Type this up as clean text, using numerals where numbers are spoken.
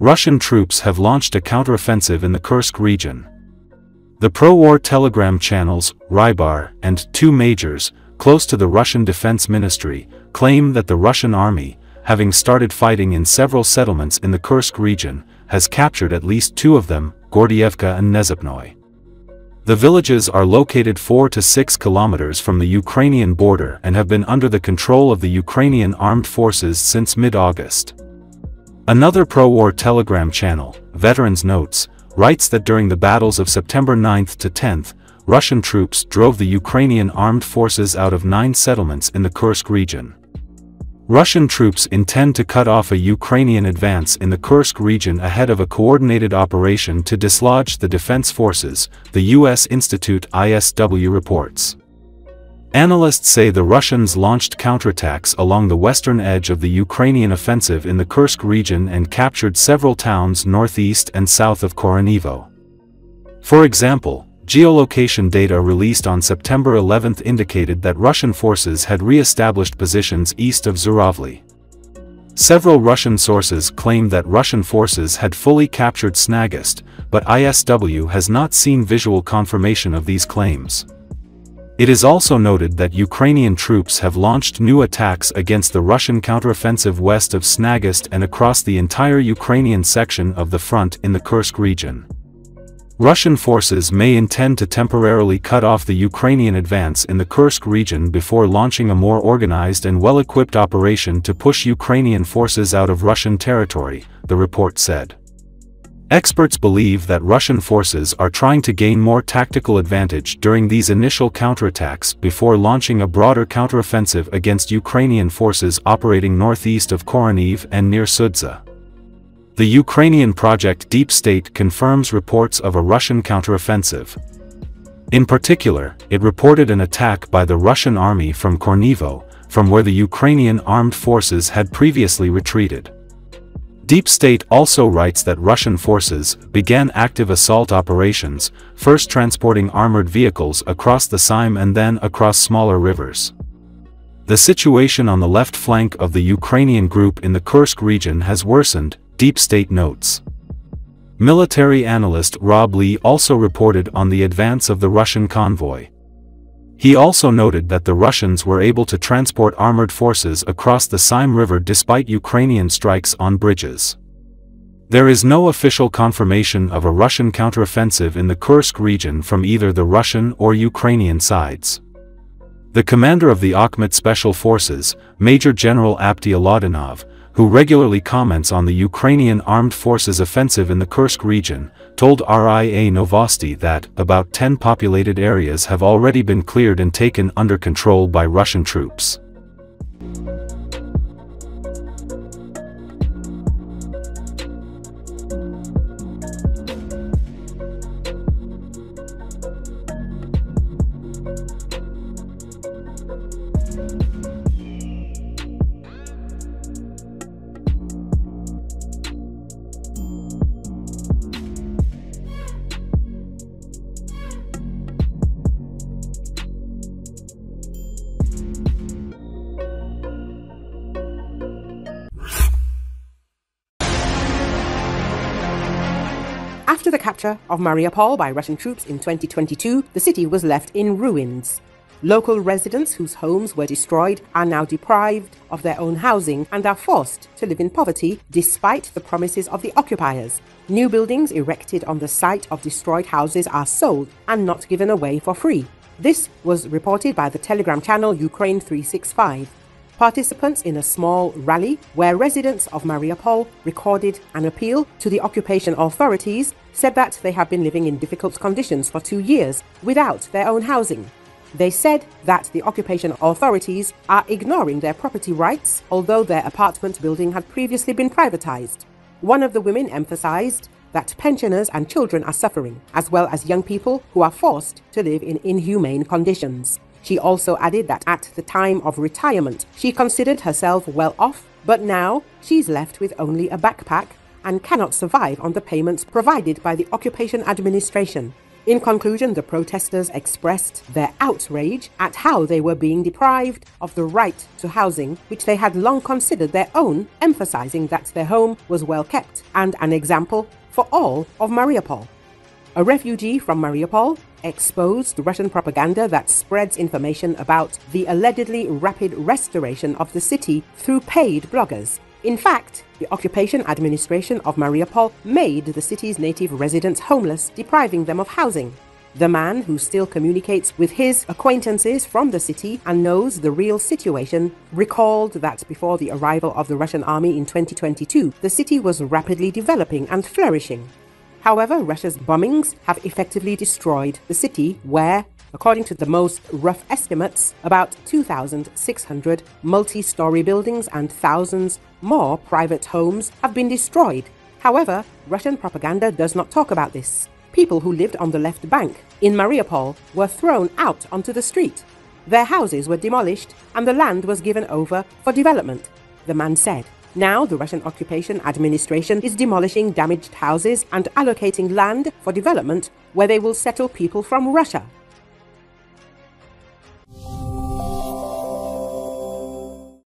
Russian troops have launched a counteroffensive in the Kursk region. The pro-war telegram channels, Rybar and Two Majors, close to the Russian Defense Ministry, claim that the Russian army, having started fighting in several settlements in the Kursk region, has captured at least two of them, Gordeyevka and Vnezapnoye. The villages are located 4 to 6 kilometers from the Ukrainian border and have been under the control of the Ukrainian armed forces since mid-August. Another pro-war telegram channel, Veterans Notes, writes that during the battles of September 9 to 10, Russian troops drove the Ukrainian armed forces out of 9 settlements in the Kursk region. Russian troops intend to cut off a Ukrainian advance in the Kursk region ahead of a coordinated operation to dislodge the defense forces, the U.S. Institute ISW reports. Analysts say the Russians launched counterattacks along the western edge of the Ukrainian offensive in the Kursk region and captured several towns northeast and south of Korenevo. For example, geolocation data released on September 11 indicated that Russian forces had re-established positions east of Zhuravli. Several Russian sources claim that Russian forces had fully captured Snagost, but ISW has not seen visual confirmation of these claims. It is also noted that Ukrainian troops have launched new attacks against the Russian counteroffensive west of Snagost and across the entire Ukrainian section of the front in the Kursk region. Russian forces may intend to temporarily cut off the Ukrainian advance in the Kursk region before launching a more organized and well-equipped operation to push Ukrainian forces out of Russian territory, the report said. Experts believe that Russian forces are trying to gain more tactical advantage during these initial counterattacks before launching a broader counteroffensive against Ukrainian forces operating northeast of Korenevo and near Sudza. The Ukrainian project Deep State confirms reports of a Russian counteroffensive. In particular, it reported an attack by the Russian army from Korenevo, from where the Ukrainian armed forces had previously retreated. Deep State also writes that Russian forces began active assault operations, first transporting armored vehicles across the Seym and then across smaller rivers. The situation on the left flank of the Ukrainian group in the Kursk region has worsened, Deep State notes. Military analyst Rob Lee also reported on the advance of the Russian convoy. He also noted that the Russians were able to transport armored forces across the Seym River despite Ukrainian strikes on bridges. There is no official confirmation of a Russian counteroffensive in the Kursk region from either the Russian or Ukrainian sides. The commander of the Akhmat Special Forces, Major General Apti Alaudinov, who regularly comments on the Ukrainian Armed Forces offensive in the Kursk region, told RIA Novosti that about 10 populated areas have already been cleared and taken under control by Russian troops. After the capture of Mariupol by Russian troops in 2022, the city was left in ruins. Local residents whose homes were destroyed are now deprived of their own housing and are forced to live in poverty despite the promises of the occupiers. New buildings erected on the site of destroyed houses are sold and not given away for free. This was reported by the telegram channel Ukraine 365. Participants in a small rally where residents of Mariupol recorded an appeal to the occupation authorities said that they have been living in difficult conditions for 2 years without their own housing. They said that the occupation authorities are ignoring their property rights, although their apartment building had previously been privatized. One of the women emphasized that pensioners and children are suffering, as well as young people who are forced to live in inhumane conditions. She also added that at the time of retirement, she considered herself well off, but now she's left with only a backpack and cannot survive on the payments provided by the occupation administration. In conclusion, the protesters expressed their outrage at how they were being deprived of the right to housing, which they had long considered their own, emphasizing that their home was well kept and an example for all of Mariupol. A refugee from Mariupol exposed Russian propaganda that spreads information about the allegedly rapid restoration of the city through paid bloggers. In fact, the occupation administration of Mariupol made the city's native residents homeless, depriving them of housing. The man, who still communicates with his acquaintances from the city and knows the real situation, recalled that before the arrival of the Russian army in 2022, the city was rapidly developing and flourishing. However, Russia's bombings have effectively destroyed the city where, according to the most rough estimates, about 2,600 multi-story buildings and thousands more private homes have been destroyed. However, Russian propaganda does not talk about this. People who lived on the left bank in Mariupol were thrown out onto the street. Their houses were demolished and the land was given over for development, the man said. Now, the Russian occupation administration is demolishing damaged houses and allocating land for development where they will settle people from Russia.